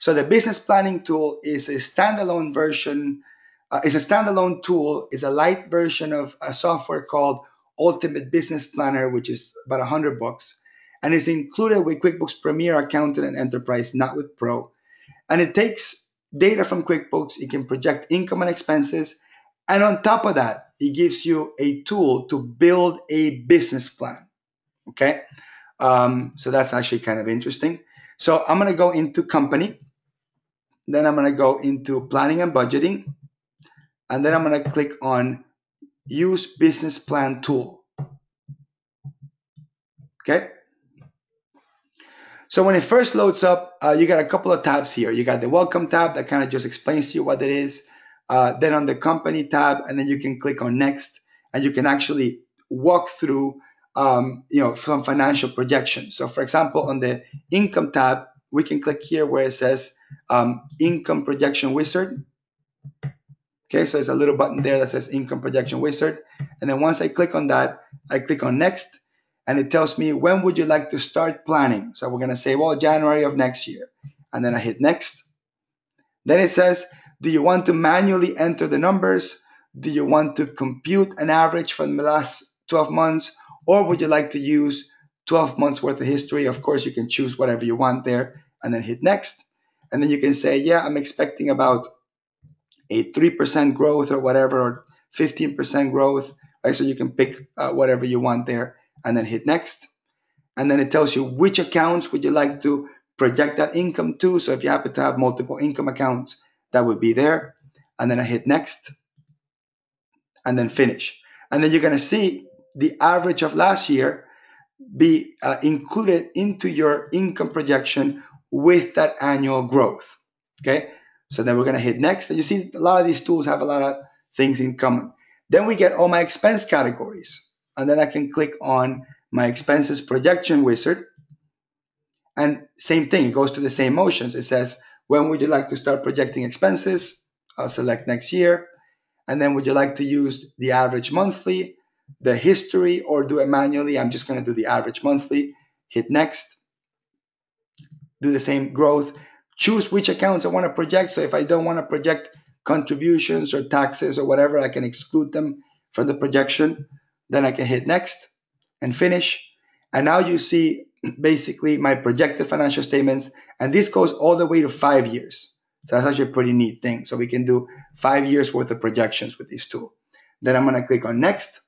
So the business planning tool is a standalone version, is a light version of a software called Ultimate Business Planner, which is about $100, and is included with QuickBooks Premier Accountant and Enterprise, not with Pro. And it takes data from QuickBooks, it can project income and expenses, and on top of that, it gives you a tool to build a business plan, okay? So that's actually kind of interesting. So I'm gonna go into company, then I'm gonna go into planning and budgeting, and then I'm gonna click on use business plan tool, okay? So when it first loads up, you got a couple of tabs here. You got the welcome tab that kind of just explains to you what it is. Then on the company tab, and then you can click on next, and you can actually walk through, some financial projection. So for example, on the income tab, we can click here where it says Income Projection Wizard. Okay, so there's a little button there that says Income Projection Wizard. And then once I click on that, I click on next, and it tells me, when would you like to start planning? So we're going to say, well, January of next year. And then I hit next. Then it says, do you want to manually enter the numbers? Do you want to compute an average from the last 12 months? Or would you like to use 12 months worth of history? Of course, you can choose whatever you want there, and then hit next. And then you can say, yeah, I'm expecting about a 3% growth or whatever, or 15% growth. Right? So you can pick whatever you want there, and then hit next. And then it tells you which accounts would you like to project that income to. So if you happen to have multiple income accounts, that would be there. And then I hit next, and then finish. And then you're gonna see the average of last year be included into your income projection with that annual growth, okay? So then we're gonna hit next. And you see a lot of these tools have a lot of things in common. Then we get all my expense categories. And then I can click on my expenses projection wizard. And same thing, it goes to the same motions. It says, when would you like to start projecting expenses? I'll select next year. And then would you like to use the average monthly, the history, or do it manually? I'm just gonna do the average monthly, hit next, do the same growth, choose which accounts I wanna project. So if I don't wanna project contributions or taxes or whatever, I can exclude them from the projection. Then I can hit next and finish. And now you see basically my projected financial statements, and this goes all the way to 5 years. So that's actually a pretty neat thing. So we can do 5 years worth of projections with this tool. Then I'm gonna click on next.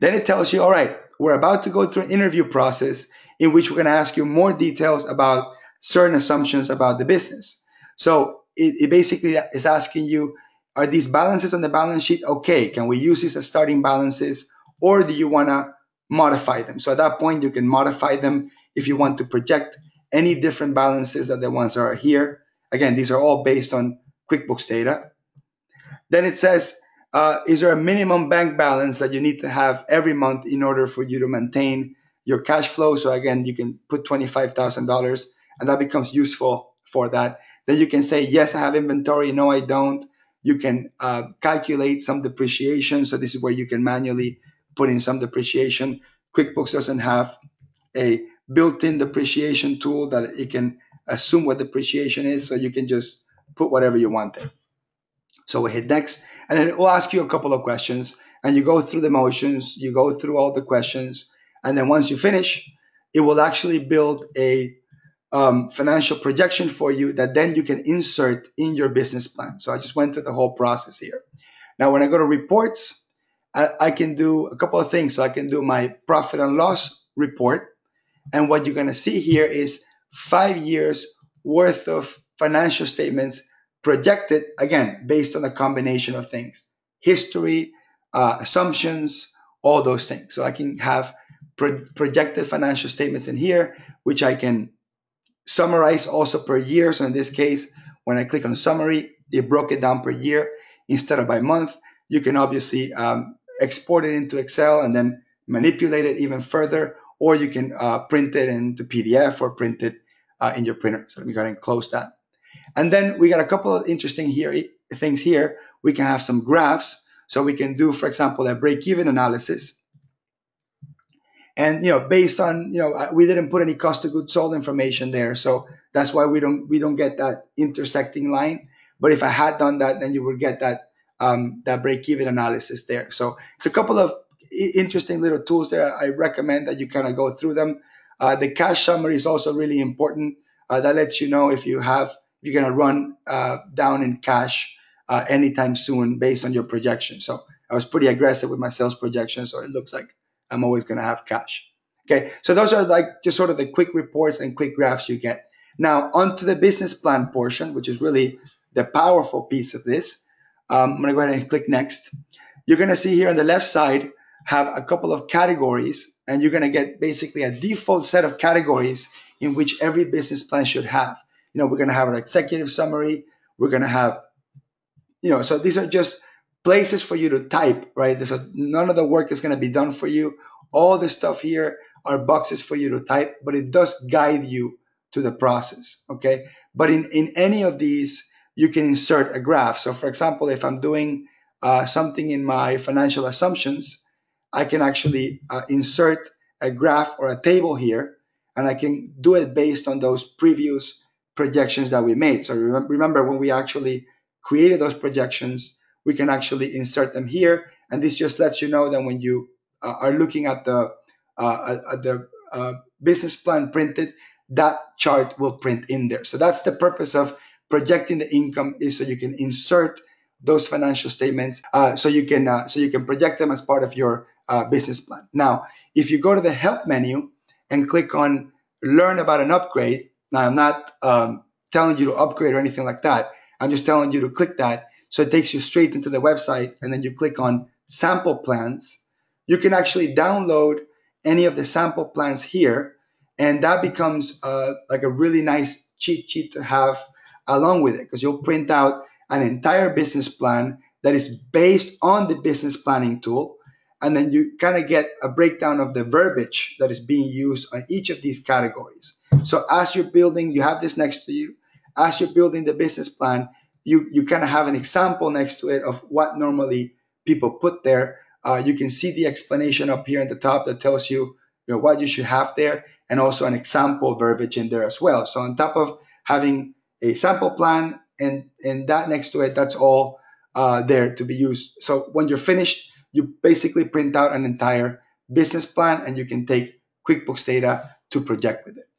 Then it tells you, all right, we're about to go through an interview process in which we're gonna ask you more details about certain assumptions about the business. So it basically is asking you, are these balances on the balance sheet okay? Can we use these as starting balances, or do you want to modify them? So at that point, you can modify them if you want to project any different balances than the ones that are here. Again, these are all based on QuickBooks data. Then it says, is there a minimum bank balance that you need to have every month in order for you to maintain your cash flow? So again, you can put $25,000, and that becomes useful for that. Then you can say, yes, I have inventory. No, I don't. You can calculate some depreciation. So this is where you can manually put in some depreciation. QuickBooks doesn't have a built-in depreciation tool that it can assume what depreciation is. So you can just put whatever you want there. So we hit next, and then it will ask you a couple of questions, and you go through the motions, you go through all the questions. And then once you finish, it will actually build a financial projection for you that then you can insert in your business plan. So I just went through the whole process here. Now, when I go to reports, I can do a couple of things. So I can do my profit and loss report. And what you're gonna see here is 5 years worth of financial statements projected, again, based on a combination of things, history, assumptions, all those things. So I can have projected financial statements in here, which I can summarize also per year. So in this case, when I click on summary, it broke it down per year instead of by month. You can obviously export it into Excel and then manipulate it even further, or you can print it into PDF or print it in your printer. So let me go ahead and close that. And then we got a couple of interesting things here. We can have some graphs. So we can do, for example, a break-even analysis. And, you know, based on, you know, we didn't put any cost of goods sold information there. So that's why we don't get that intersecting line. But if I had done that, then you would get that, that break-even analysis there. So it's a couple of interesting little tools there. I recommend that you kind of go through them. The cash summary is also really important. That lets you know if you have, if you're going to run down in cash anytime soon based on your projection. So I was pretty aggressive with my sales projection. So it looks like I'm always going to have cash. Okay, so those are like just sort of the quick reports and quick graphs you get. Now onto the business plan portion, which is really the powerful piece of this. I'm going to go ahead and click next. You're going to see here on the left side have a couple of categories, and you're going to get basically a default set of categories in which every business plan should have. You know, we're going to have an executive summary. We're going to have, you know, so these are just places for you to type, right? So none of the work is going to be done for you. All the stuff here are boxes for you to type, but it does guide you to the process, okay? But in any of these, you can insert a graph. So for example, if I'm doing something in my financial assumptions, I can actually insert a graph or a table here, and I can do it based on those previous projections that we made. So remember when we actually created those projections, we can actually insert them here. And this just lets you know that when you are looking at the business plan printed, that chart will print in there. So that's the purpose of projecting the income, is so you can insert those financial statements, so you can project them as part of your business plan. Now, if you go to the help menu and click on learn about an upgrade, now I'm not telling you to upgrade or anything like that. I'm just telling you to click that. So it takes you straight into the website, and then you click on sample plans. You can actually download any of the sample plans here, and that becomes like a really nice cheat sheet to have along with it, because you'll print out an entire business plan that is based on the business planning tool. And then you kind of get a breakdown of the verbiage that is being used on each of these categories. So as you're building, you have this next to you. As you're building the business plan, you kind of have an example next to it of what normally people put there. You can see the explanation up here at the top that tells you, you know, what you should have there, and also an example verbiage in there as well. So on top of having a sample plan and that next to it, that's all there to be used. So when you're finished, you basically print out an entire business plan, and you can take QuickBooks data to project with it.